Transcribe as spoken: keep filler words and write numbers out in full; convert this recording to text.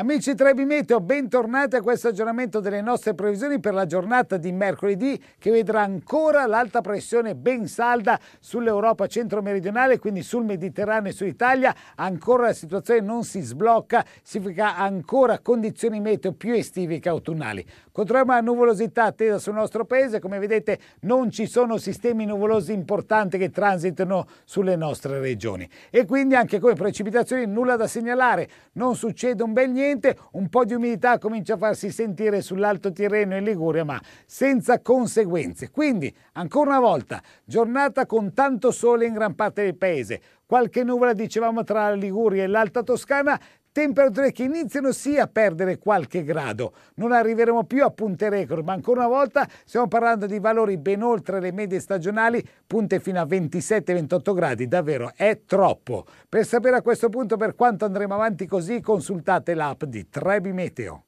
Amici Trebimeteo, bentornati a questo aggiornamento delle nostre previsioni per la giornata di mercoledì, che vedrà ancora l'alta pressione ben salda sull'Europa centro-meridionale, quindi sul Mediterraneo e sull'Italia. Ancora la situazione non si sblocca, significa ancora condizioni meteo più estive che autunnali. Controlliamo la nuvolosità attesa sul nostro paese. Come vedete non ci sono sistemi nuvolosi importanti che transitano sulle nostre regioni e quindi anche come precipitazioni nulla da segnalare, non succede un bel niente. Un po' di umidità comincia a farsi sentire sull'Alto Tirreno e in Liguria, ma senza conseguenze. Quindi, ancora una volta, giornata con tanto sole in gran parte del paese. Qualche nuvola, dicevamo, tra la Liguria e l'Alta Toscana. Temperature che iniziano sì a perdere qualche grado, non arriveremo più a punte record, ma ancora una volta stiamo parlando di valori ben oltre le medie stagionali, punte fino a ventisette ventotto gradi, davvero è troppo. Per sapere a questo punto per quanto andremo avanti così, consultate l'app di Trebimeteo.